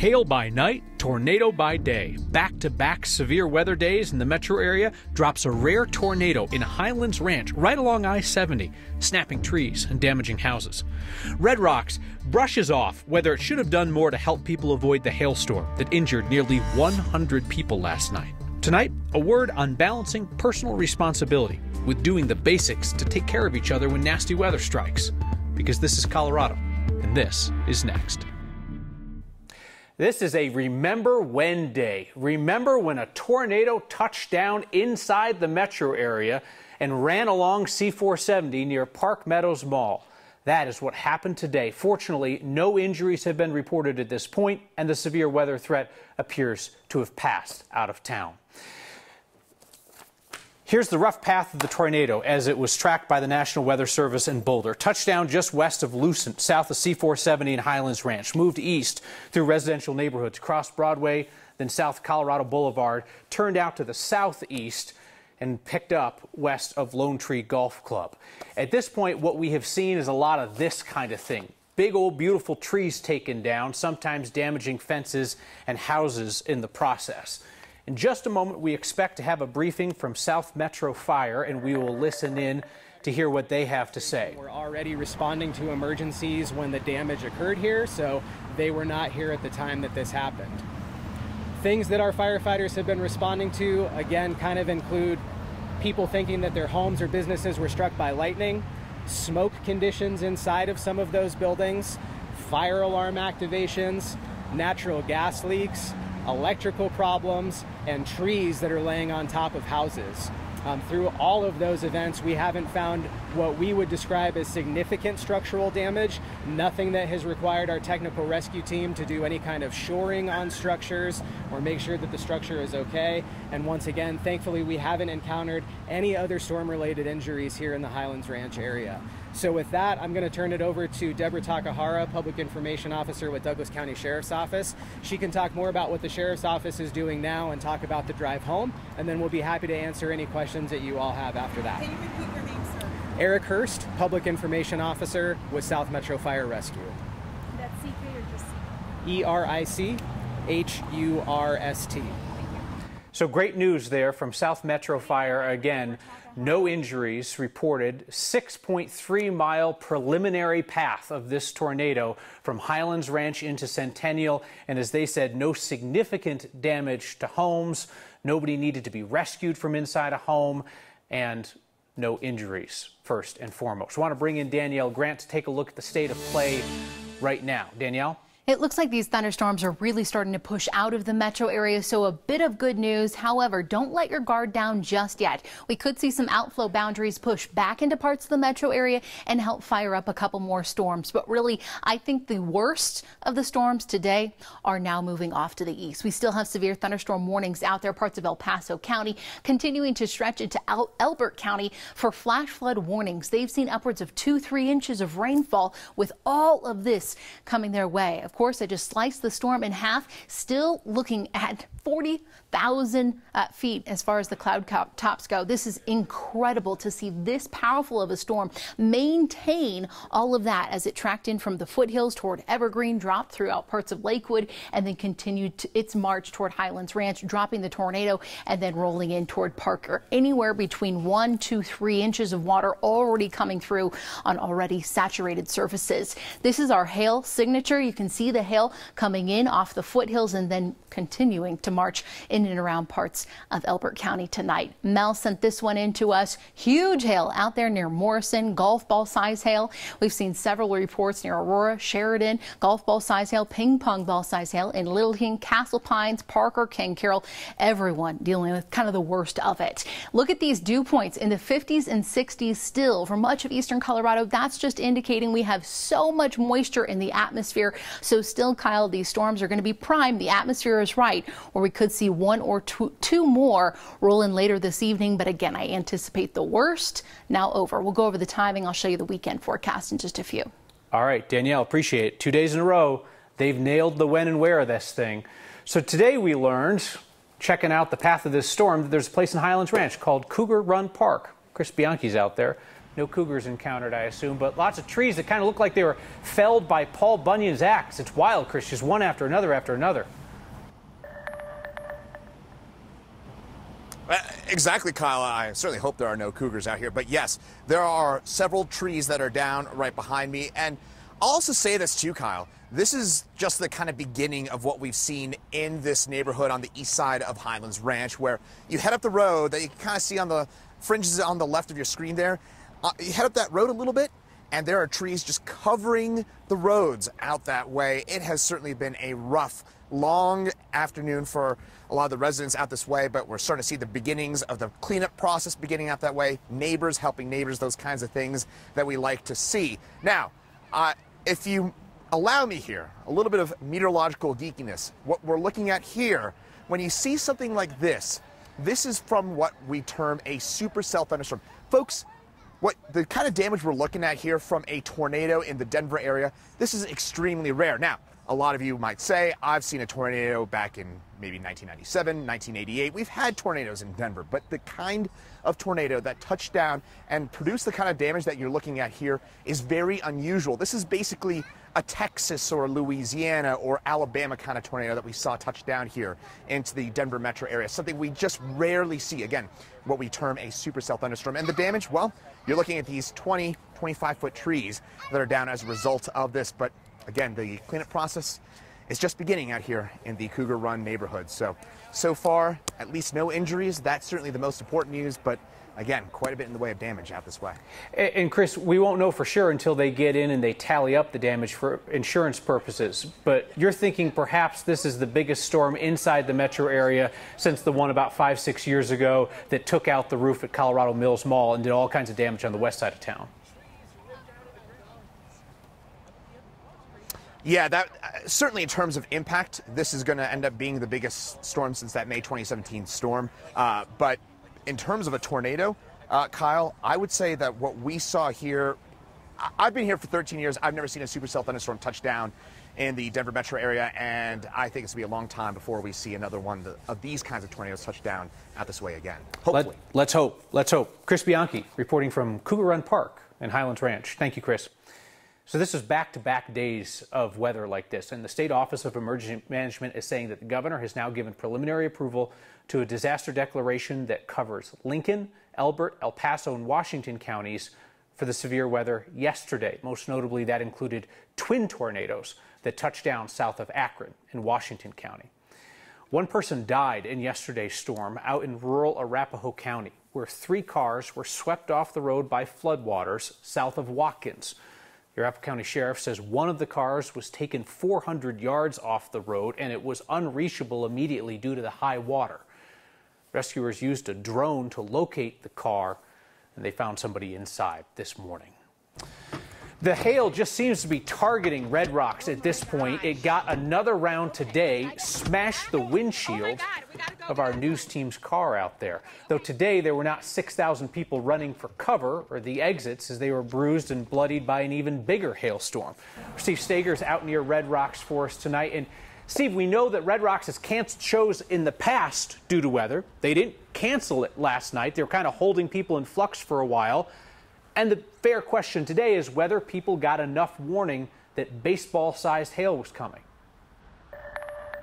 Hail by night, tornado by day. Back-to-back severe weather days in the metro area drops a rare tornado in Highlands Ranch right along I-70, snapping trees and damaging houses. Red Rocks brushes off whether it should have done more to help people avoid the hailstorm that injured nearly 100 people last night. Tonight, a word on balancing personal responsibility with doing the basics to take care of each other when nasty weather strikes. Because this is Colorado, and this is Next. This is a Remember When Day. Remember when a tornado touched down inside the metro area and ran along C470 near Park Meadows Mall. That is what happened today. Fortunately, no injuries have been reported at this point, and the severe weather threat appears to have passed out of town. Here's the rough path of the tornado as it was tracked by the National Weather Service in Boulder. Touchdown just west of Lucent, south of C470 and Highlands Ranch. Moved east through residential neighborhoods, crossed Broadway, then South Colorado Boulevard, turned out to the southeast and picked up west of Lone Tree Golf Club. At this point, what we have seen is a lot of this kind of thing. Big old beautiful trees taken down, sometimes damaging fences and houses in the process. In just a moment, we expect to have a briefing from South Metro Fire, and we will listen in to hear what they have to say. We're already responding to emergencies when the damage occurred here, so they were not here at the time that this happened. Things that our firefighters have been responding to, again, kind of include people thinking that their homes or businesses were struck by lightning, smoke conditions inside of some of those buildings, fire alarm activations, natural gas leaks, electrical problems, and trees that are laying on top of houses. Through all of those events, we haven't found what we would describe as significant structural damage, nothing that has required our technical rescue team to do any kind of shoring on structures or make sure that the structure is okay. And once again, thankfully, we haven't encountered any other storm-related injuries here in the Highlands Ranch area. So with that, I'm going to turn it over to Deborah Takahara, Public Information Officer with Douglas County Sheriff's Office. She can talk more about what the Sheriff's Office is doing now and talk about the drive home, and then we'll be happy to answer any questions that you all have after that. Can you repeat your name, sir? Eric Hurst, Public Information Officer with South Metro Fire Rescue. That's C3 or just C? E-R-I-C-H-U-R-S-T. So great news there from South Metro Fire. Again, no injuries reported. 6.3-mile preliminary path of this tornado from Highlands Ranch into Centennial. And as they said, no significant damage to homes. Nobody needed to be rescued from inside a home, and no injuries, first and foremost. I want to bring in Danielle Grant to take a look at the state of play right now. Danielle? It looks like these thunderstorms are really starting to push out of the metro area, so a bit of good news. However, don't let your guard down just yet. We could see some outflow boundaries push back into parts of the metro area and help fire up a couple more storms. But really, I think the worst of the storms today are now moving off to the east. We still have severe thunderstorm warnings out there, parts of El Paso County, continuing to stretch into Elbert County for flash flood warnings. They've seen upwards of 2-3 inches of rainfall, with all of this coming their way. Of course, I just sliced the storm in half, still looking at 40,000 feet as far as the cloud tops go. This is incredible to see this powerful of a storm maintain all of that as it tracked in from the foothills toward Evergreen, dropped throughout parts of Lakewood, and then continued its march toward Highlands Ranch, dropping the tornado and then rolling in toward Parker. Anywhere between 1 to 3 inches of water already coming through on already saturated surfaces. This is our hail signature. You can see the hail coming in off the foothills and then continuing to march in and around parts of Elbert County tonight. Mel sent this one in to us. Huge hail out there near Morrison, golf ball size hail. We've seen several reports near Aurora, Sheridan, golf ball size hail, ping pong ball size hail in Littleton, Castle Pines, Parker, King Carroll. Everyone dealing with kind of the worst of it. Look at these dew points in the 50s and 60s still for much of eastern Colorado. That's just indicating we have so much moisture in the atmosphere. So still, Kyle, these storms are going to be primed. The atmosphere is right, or we could see 1 or 2 more roll in later this evening. But again, I anticipate the worst now over. We'll go over the timing. I'll show you the weekend forecast in just a few. All right, Danielle, appreciate it. 2 days in a row, they've nailed the when and where of this thing. So today we learned, checking out the path of this storm, that there's a place in Highlands Ranch called Cougar Run Park. Chris Bianchi's out there. No cougars encountered, I assume, but lots of trees that kind of look like they were felled by Paul Bunyan's axe. It's wild, Chris, just one after another after another. Exactly, Kyle. I certainly hope there are no cougars out here, but yes, there are several trees that are down right behind me. And I'll also say this too, Kyle. This is just the kind of beginning of what we've seen in this neighborhood on the east side of Highlands Ranch, where you head up the road that you can kind of see on the fringes on the left of your screen there. You head up that road a little bit, and there are trees just covering the roads out that way. It has certainly been a rough, long afternoon for a lot of the residents out this way, but we're starting to see the beginnings of the cleanup process beginning out that way. Neighbors helping neighbors, those kinds of things that we like to see. Now, if you allow me here, a little bit of meteorological geekiness. What we're looking at here, when you see something like this, this is from what we term a supercell thunderstorm. Folks, what the kind of damage we're looking at here from a tornado in the Denver area, this is extremely rare. Now, a lot of you might say, I've seen a tornado back in maybe 1997, 1988. We've had tornadoes in Denver, but the kind of tornado that touched down and produced the kind of damage that you're looking at here is very unusual. This is basically a Texas or Louisiana or Alabama kind of tornado that we saw touch down here into the Denver metro area, something we just rarely see. Again, what we term a supercell thunderstorm. And the damage, well, you're looking at these 20, 25-foot trees that are down as a result of this. But again, the cleanup process is just beginning out here in the Cougar Run neighborhood. So far, at least no injuries. That's certainly the most important news, but again, quite a bit in the way of damage out this way. And Chris, we won't know for sure until they get in and they tally up the damage for insurance purposes. But you're thinking perhaps this is the biggest storm inside the metro area since the one about 5-6 years ago that took out the roof at Colorado Mills Mall and did all kinds of damage on the west side of town. Yeah, that certainly in terms of impact, this is going to end up being the biggest storm since that May 2017 storm. But in terms of a tornado, Kyle, I would say that what we saw here, I've been here for 13 years. I've never seen a supercell thunderstorm touch down in the Denver metro area, and I think it's going to be a long time before we see another one of these kinds of tornadoes touch down out this way again. Hopefully. Let's hope. Let's hope. Chris Bianchi reporting from Cougar Run Park and Highlands Ranch. Thank you, Chris. So this is back-to-back days of weather like this, and the State Office of Emergency Management is saying that the governor has now given preliminary approval to a disaster declaration that covers Lincoln, Elbert, El Paso, and Washington counties for the severe weather yesterday. Most notably, that included twin tornadoes that touched down south of Akron in Washington County. One person died in yesterday's storm out in rural Arapahoe County, where 3 cars were swept off the road by floodwaters south of Watkins. The Arapahoe County Sheriff says one of the cars was taken 400 yards off the road and it was unreachable immediately due to the high water. Rescuers used a drone to locate the car and they found somebody inside this morning. The hail just seems to be targeting Red Rocks at this point. It got another round today, smashed the windshield of our news team's car out there. Though today there were not 6,000 people running for cover or the exits as they were bruised and bloodied by an even bigger hailstorm. Steve Stager's out near Red Rocks for us tonight. And Steve, we know that Red Rocks has canceled shows in the past due to weather. They didn't cancel it last night. They were kind of holding people in flux for a while. And the fair question today is whether people got enough warning that baseball-sized hail was coming.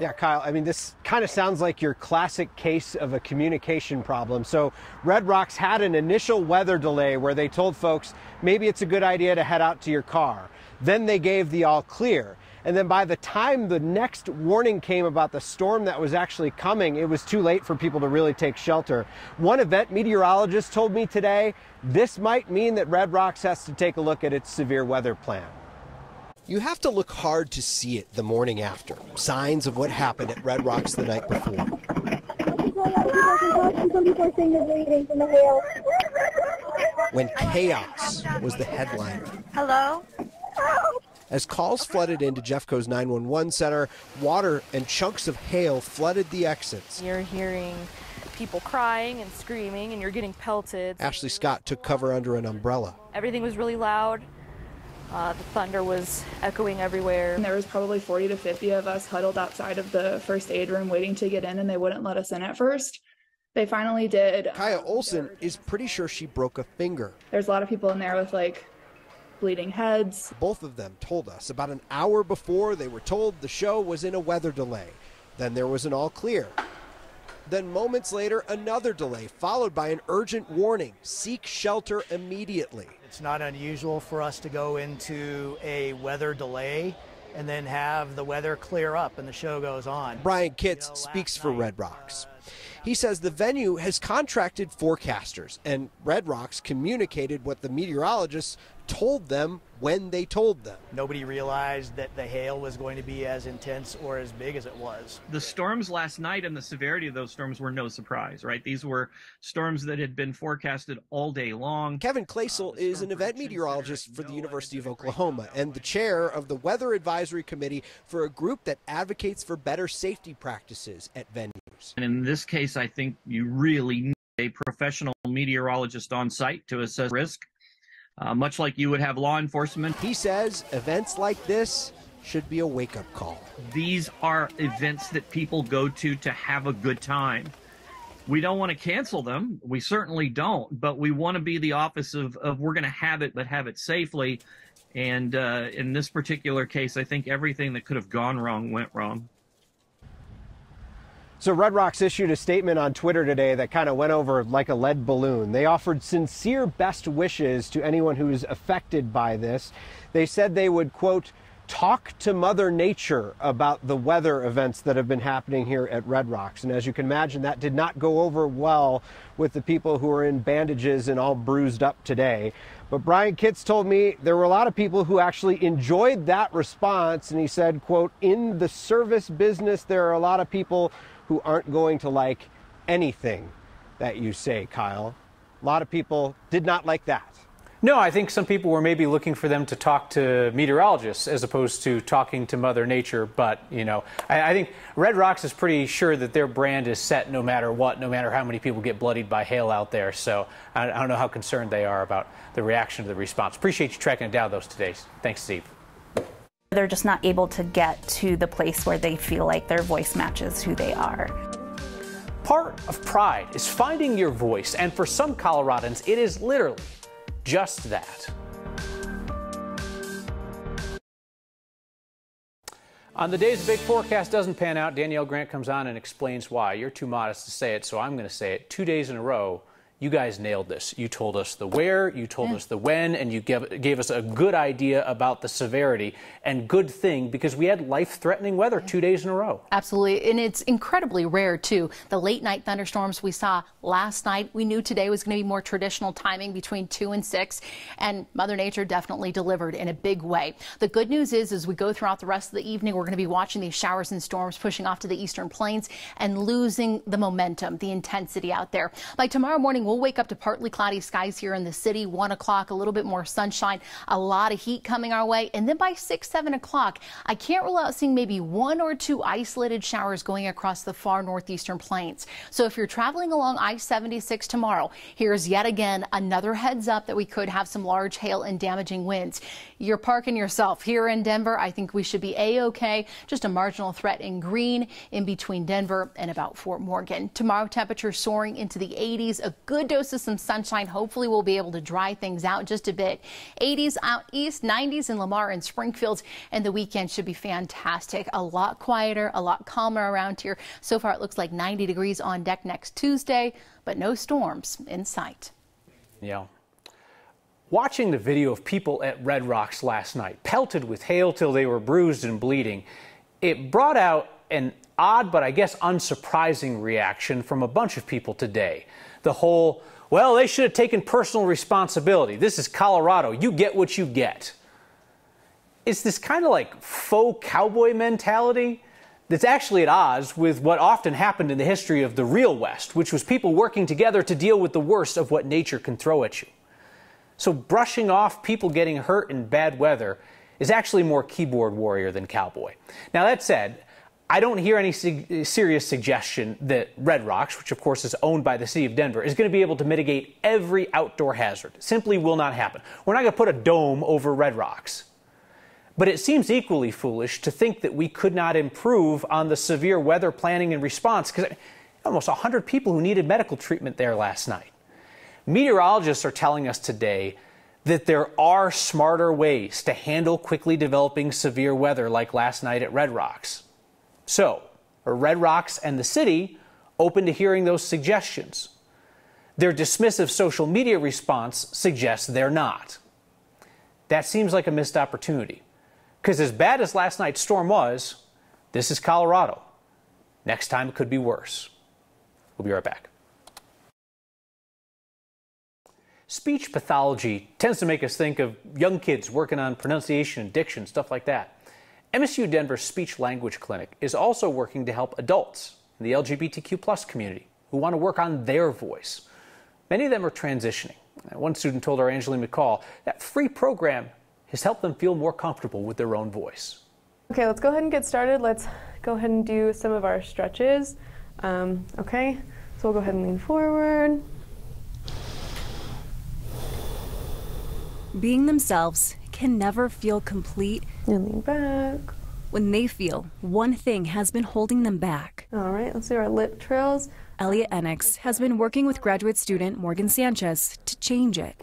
Yeah, Kyle, I mean, this kind of sounds like your classic case of a communication problem. So Red Rocks had an initial weather delay where they told folks, maybe it's a good idea to head out to your car. Then they gave the all clear. And then by the time the next warning came about the storm that was actually coming, it was too late for people to really take shelter. One event meteorologist told me today, this might mean that Red Rocks has to take a look at its severe weather plan. You have to look hard to see it the morning after. Signs of what happened at Red Rocks the night before. Some people are saying they're bleeding from the hail. When chaos was the headliner. Hello? As calls flooded into Jeffco's 911 center, water and chunks of hail flooded the exits. You're hearing people crying and screaming, and you're getting pelted. Ashley Scott took cover under an umbrella. Everything was really loud. The thunder was echoing everywhere. And there was probably 40 to 50 of us huddled outside of the first aid room waiting to get in, and they wouldn't let us in at first. They finally did. Kaya Olson is pretty sure she broke a finger. There's a lot of people in there with like bleeding heads. Both of them told us about an hour before they were told the show was in a weather delay. Then there was an all clear. Then moments later, another delay followed by an urgent warning, seek shelter immediately. It's not unusual for us to go into a weather delay and then have the weather clear up and the show goes on. Brian Kitts speaks for Red Rocks. He says the venue has contracted forecasters, and Red Rocks communicated what the meteorologists told them when they told them. Nobody realized that the hail was going to be as intense or as big as it was. The storms last night and the severity of those storms were no surprise, right? These were storms that had been forecasted all day long. Kevin Clayson is an event meteorologist for the University of Oklahoma and the chair of the Weather Advisory Committee for a group that advocates for better safety practices at venues. And in this case, I think you really need a professional meteorologist on site to assess risk, much like you would have law enforcement. He says events like this should be a wake-up call. These are events that people go to have a good time. We don't want to cancel them. We certainly don't. But we want to be the office of we're going to have it, but have it safely. And in this particular case, I think everything that could have gone wrong went wrong. So Red Rocks issued a statement on Twitter today that kind of went over like a lead balloon. They offered sincere best wishes to anyone who's affected by this. They said they would, quote, talk to Mother Nature about the weather events that have been happening here at Red Rocks. And as you can imagine, that did not go over well with the people who are in bandages and all bruised up today. But Brian Kitts told me there were a lot of people who actually enjoyed that response. And he said, quote, in the service business, there are a lot of people who aren't going to like anything that you say, Kyle. A lot of people did not like that. No, I think some people were maybe looking for them to talk to meteorologists as opposed to talking to Mother Nature. But, you know, I think Red Rocks is pretty sure that their brand is set no matter what, no matter how many people get bloodied by hail out there. So I don't know how concerned they are about the reaction to the response. Appreciate you tracking it down those today. Thanks, Steve. They're just not able to get to the place where they feel like their voice matches who they are. Part of pride is finding your voice, and for some Coloradans, it is literally just that. On the days the big forecast doesn't pan out, Danielle Grant comes on and explains why. You're too modest to say it, so I'm going to say it. 2 days in a row, you guys nailed this. You told us the where, you told us the when, and you gave us a good idea about the severity. And good thing, because we had life-threatening weather 2 days in a row. Absolutely, and it's incredibly rare, too. The late-night thunderstorms we saw last night, we knew today was going to be more traditional timing between 2 and 6, and Mother Nature definitely delivered in a big way. The good news is, as we go throughout the rest of the evening, we're going to be watching these showers and storms pushing off to the eastern plains and losing the momentum, the intensity out there. By tomorrow morning, we'll wake up to partly cloudy skies here in the city, 1 o'clock, a little bit more sunshine, a lot of heat coming our way. And then by 6, 7 o'clock, I can't rule out seeing maybe 1 or 2 isolated showers going across the far northeastern plains. So if you're traveling along I-76 tomorrow, here's yet again another heads up that we could have some large hail and damaging winds. You're parking yourself here in Denver. I think we should be A-OK, just a marginal threat in green in between Denver and about Fort Morgan. Tomorrow, temperature soaring into the 80s, a good dose of some sunshine. Hopefully we'll be able to dry things out just a bit. 80s out east, 90s in Lamar and Springfield, and the weekend should be fantastic. A lot quieter, a lot calmer around here. So far it looks like 90 degrees on deck next Tuesday, but no storms in sight. Yeah. Watching the video of people at Red Rocks last night, pelted with hail till they were bruised and bleeding, it brought out an odd but I guess unsurprising reaction from a bunch of people today. The whole, well, they should have taken personal responsibility. This is Colorado. You get what you get. It's this kind of like faux cowboy mentality that's actually at odds with what often happened in the history of the real West, which was people working together to deal with the worst of what nature can throw at you. So brushing off people getting hurt in bad weather is actually more keyboard warrior than cowboy. Now, that said, I don't hear any serious suggestion that Red Rocks, which of course is owned by the city of Denver, is going to be able to mitigate every outdoor hazard. Simply will not happen. We're not going to put a dome over Red Rocks. But it seems equally foolish to think that we could not improve on the severe weather planning and response, because almost 100 people who needed medical treatment there last night. Meteorologists are telling us today that there are smarter ways to handle quickly developing severe weather like last night at Red Rocks. So, are Red Rocks and the city open to hearing those suggestions? Their dismissive social media response suggests they're not. That seems like a missed opportunity, because as bad as last night's storm was, this is Colorado. Next time it could be worse. We'll be right back. Speech pathology tends to make us think of young kids working on pronunciation and diction, stuff like that. MSU Denver's Speech Language Clinic is also working to help adults in the LGBTQ+ community who want to work on their voice. Many of them are transitioning. One student told our Angeline McCall that free program has helped them feel more comfortable with their own voice. Okay, let's go ahead and get started. Let's go ahead and do some of our stretches. Okay, so we'll go ahead and lean forward. Being themselves can never feel complete. And lean back. When they feel one thing has been holding them back. All right, let's do our lip trails. Elliot Enix has been working with graduate student Morgan Sanchez to change it.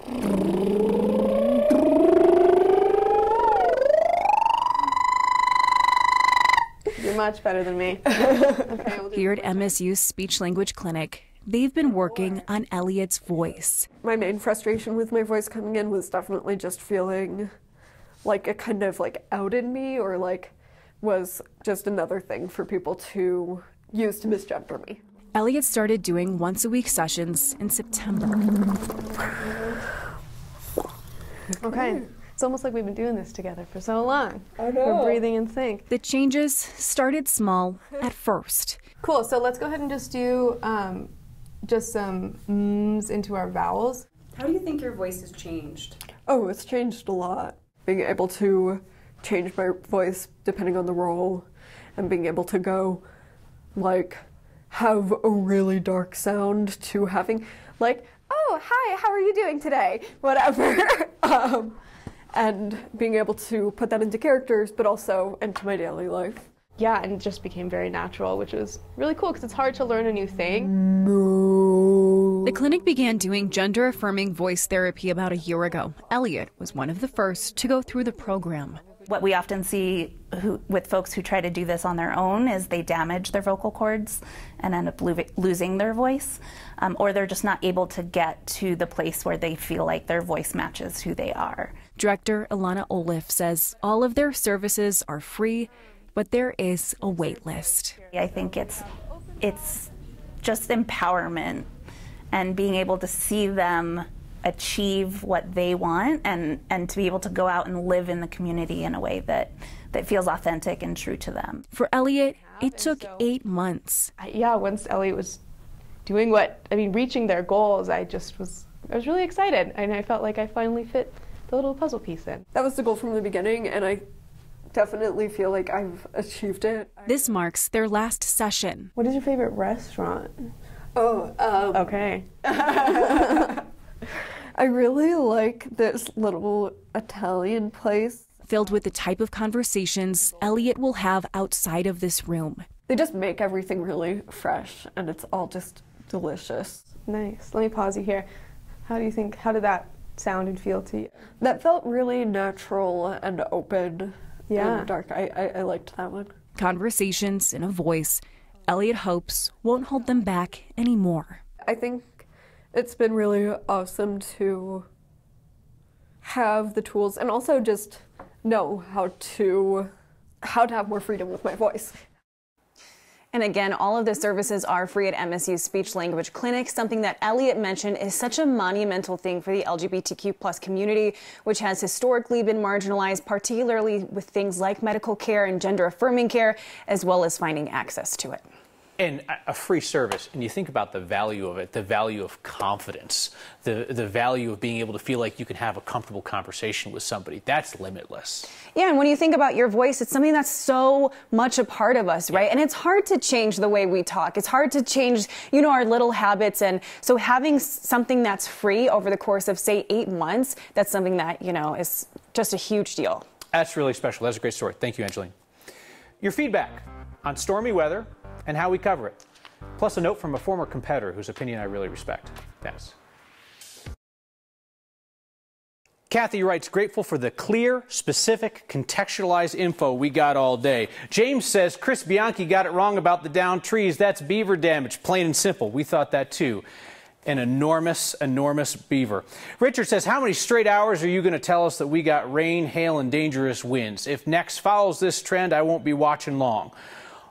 You're much better than me. Okay, we'll do here at MSU's Speech Language Clinic, they've been working on Elliot's voice. My main frustration with my voice coming in was definitely just feeling like it kind of like outed me, or like was just another thing for people to use to misgender me. Elliot started doing once-a-week sessions in September. Okay, it's almost like we've been doing this together for so long. I know. We're breathing in sync. The changes started small at first. Cool, so let's go ahead and just do just some mms into our vowels. How do you think your voice has changed? Oh, it's changed a lot. Being able to change my voice depending on the role, and being able to go, like, have a really dark sound to having, like, oh, hi, how are you doing today? Whatever. And being able to put that into characters, but also into my daily life. Yeah, and it just became very natural, which was really cool because it's hard to learn a new thing. No. The clinic began doing gender-affirming voice therapy about a year ago. Elliot was one of the first to go through the program. What we often see with folks who try to do this on their own is they damage their vocal cords and end up losing their voice, or they're just not able to get to the place where they feel like their voice matches who they are. Director Ilana Oliff says all of their services are free, but there is a wait list. I think it's just empowerment and being able to see them achieve what they want, and to be able to go out and live in the community in a way that feels authentic and true to them. For Elliot, it took 8 months. Yeah, once Elliot was doing reaching their goals, I was really excited, and I felt like I finally fit the little puzzle piece in. That was the goal from the beginning, and I definitely feel like I've achieved it. This marks their last session. What is your favorite restaurant? Oh, okay. I really like this little Italian place. Filled with the type of conversations Elliot will have outside of this room. They just make everything really fresh, and it's all just delicious. Nice. Let me pause you here. How did that sound and feel to you? That felt really natural and open, yeah, and dark. I liked that one. Conversations in a voice Elliot hopes won't hold them back anymore. I think it's been really awesome to have the tools, and also just know how to have more freedom with my voice. And again, all of the services are free at MSU's Speech Language Clinic. Something that Elliot mentioned is such a monumental thing for the LGBTQ+ community, which has historically been marginalized, particularly with things like medical care and gender-affirming care, as well as finding access to it. And a free service, and you think about the value of it, the value of confidence, the value of being able to feel like you can have a comfortable conversation with somebody. That's limitless. Yeah, and when you think about your voice, it's something that's so much a part of us, right? Yeah. And it's hard to change the way we talk. It's hard to change, you know, our little habits. And so having something that's free over the course of, say, 8 months, that's something that, you know, is just a huge deal. That's really special. That's a great story. Thank you, Angeline. Your feedback on stormy weather and how we cover it. plus a note from a former competitor whose opinion I really respect. Thanks. Kathy writes, grateful for the clear, specific, contextualized info we got all day. James says, Chris Bianchi got it wrong about the downed trees. That's beaver damage, plain and simple. We thought that too. An enormous, enormous beaver. Richard says, how many straight hours are you going to tell us that we got rain, hail, and dangerous winds? If next follows this trend, I won't be watching long.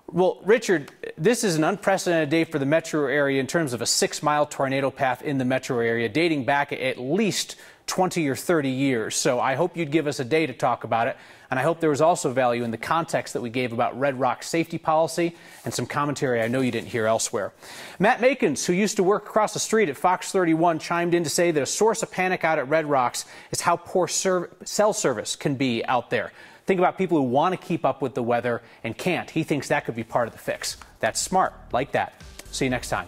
Well, Richard, this is an unprecedented day for the metro area in terms of a 6-mile tornado path in the metro area dating back at least 20 or 30 years. So I hope you'd give us a day to talk about it. And I hope there was also value in the context that we gave about Red Rocks safety policy and some commentary I know you didn't hear elsewhere. Matt Makins, who used to work across the street at Fox 31, chimed in to say that a source of panic out at Red Rocks is how poor cell service can be out there. Think about people who want to keep up with the weather and can't. He thinks that could be part of the fix. That's smart, like that. See you next time.